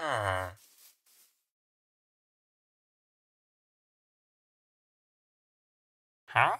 Huh? Huh.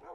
Yeah.